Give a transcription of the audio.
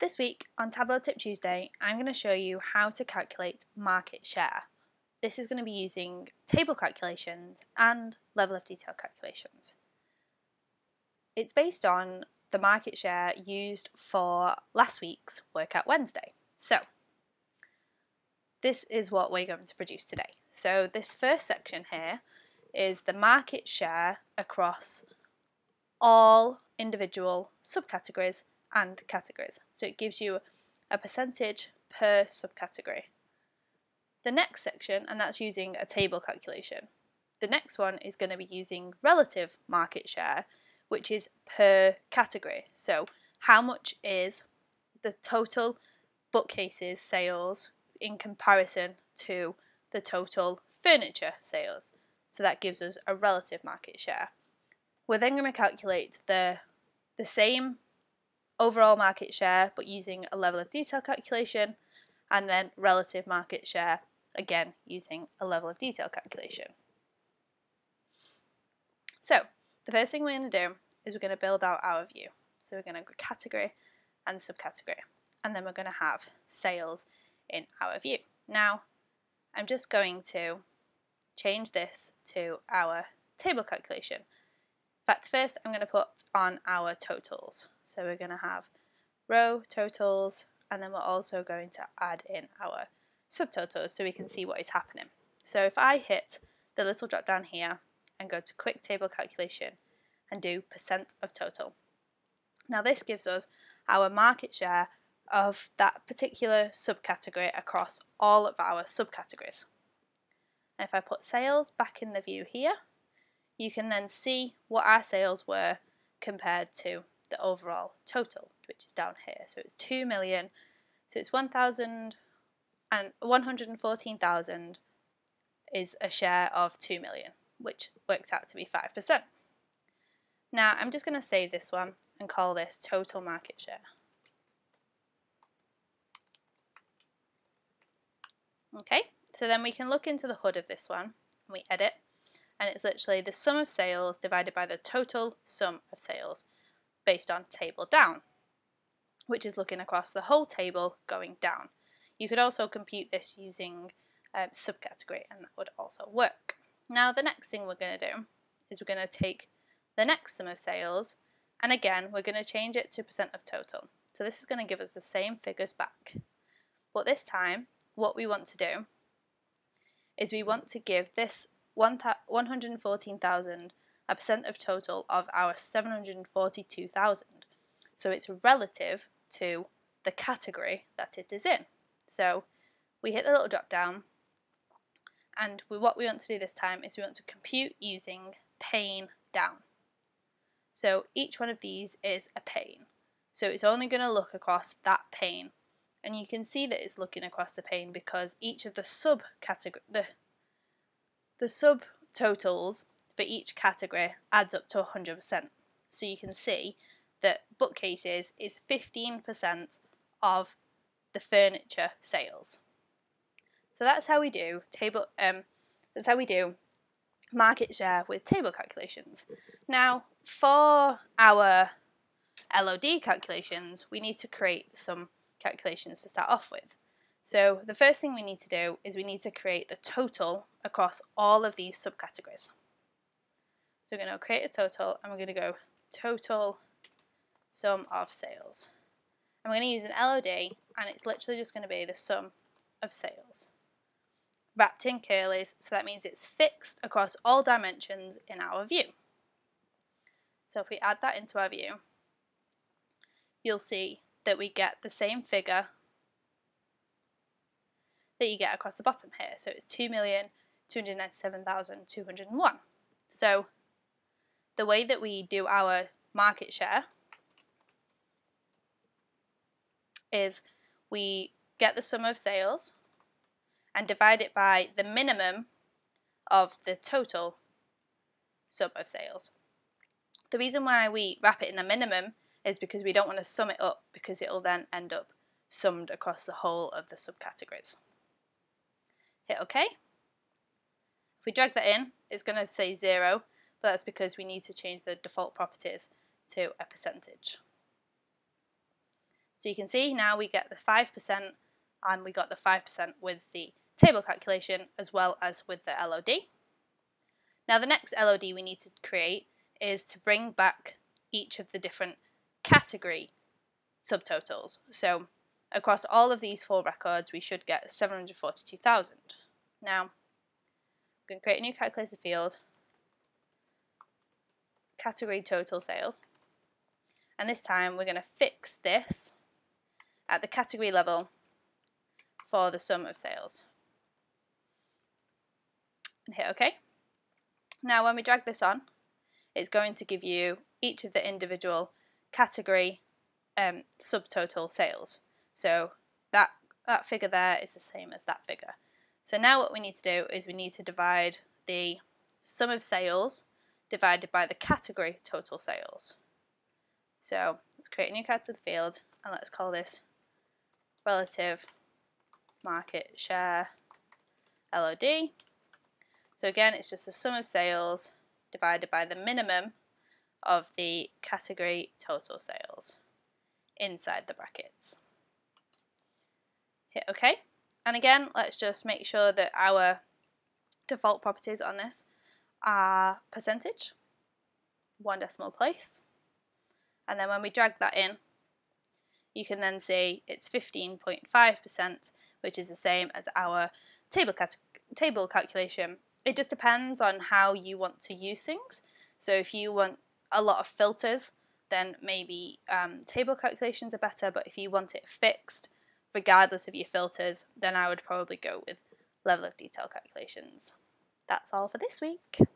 This week on Tableau Tip Tuesday, I'm going to show you how to calculate market share. This is going to be using table calculations and level of detail calculations. It's based on the market share used for last week's Workout Wednesday. So this is what we're going to produce today. So this first section here is the market share across all individual subcategories and categories. So it gives you a percentage per subcategory. The next section, and that's using a table calculation. The next one is going to be using relative market share, which is per category. So how much is the total bookcases sales in comparison to the total furniture sales? So that gives us a relative market share. We're then going to calculate the same overall market share, but using a level of detail calculation, and then relative market share, again using a level of detail calculation. So the first thing we're going to do is we're going to build out our view. So we're going to go category and subcategory, and then we're going to have sales in our view. Now I'm just going to change this to our table calculation. In fact, first I'm going to put on our totals. So we're going to have row totals, and then we're also going to add in our subtotals so we can see what is happening. So if I hit the little drop down here and go to quick table calculation and do percent of total. Now this gives us our market share of that particular subcategory across all of our subcategories. And if I put sales back in the view here, you can then see what our sales were compared to the overall total, which is down here. So it's 2 million, so it's 114,000 is a share of 2 million, which works out to be 5%. Now I'm just going to save this one and call this total market share. Okay, so then we can look into the hood of this one, and we edit. And it's literally the sum of sales divided by the total sum of sales based on table down, which is looking across the whole table going down. You could also compute this using subcategory, and that would also work. Now the next thing we're going to do is we're going to take the next sum of sales, and again we're going to change it to percent of total. So this is going to give us the same figures back, but this time what we want to do is we want to give this 114,000 a percent of total of our 742,000, so it's relative to the category that it is in. So we hit the little drop down, and what we want to do this time is we want to compute using pane down. So each one of these is a pane, so it's only going to look across that pane, and you can see that it's looking across the pane because each of the subcategory, the subtotals for each category adds up to 100%. So you can see that bookcases is 15% of the furniture sales. So that's how we do market share with table calculations. Now for our LOD calculations, we need to create some calculations to start off with. So the first thing we need to do is we need to create the total across all of these subcategories. So we're going to create a total, and we're going to go total sum of sales. And we're going to use an LOD, and it's literally just going to be the sum of sales wrapped in curlies, so that means it's fixed across all dimensions in our view. So if we add that into our view, you'll see that we get the same figure that you get across the bottom here. So it's 2,297,201. So the way that we do our market share is we get the sum of sales and divide it by the minimum of the total sum of sales. The reason why we wrap it in a minimum is because we don't want to sum it up, because it will then end up summed across the whole of the subcategories. Hit OK. If we drag that in, it's going to say 0, but that's because we need to change the default properties to a percentage. So you can see now we get the 5% and we got the 5% with the table calculation as well as with the LOD. Now the next LOD we need to create is to bring back each of the different category subtotals. So across all of these four records we should get 742,000. Now I'm going to create a new calculator field, category total sales, and this time we're going to fix this at the category level for the sum of sales. And hit OK. Now when we drag this on, it's going to give you each of the individual category subtotal sales. So that figure there is the same as that figure. So now what we need to do is we need to divide the sum of sales divided by the category total sales. So let's create a new category field and let's call this relative market share LOD. So again, it's just the sum of sales divided by the minimum of the category total sales inside the brackets. Hit OK. And again, let's just make sure that our default properties on this are percentage, one decimal place, and then when we drag that in, you can then see it's 15.5%, which is the same as our table calculation. It just depends on how you want to use things. So if you want a lot of filters, then maybe table calculations are better, but if you want it fixed regardless of your filters, then I would probably go with level of detail calculations. That's all for this week.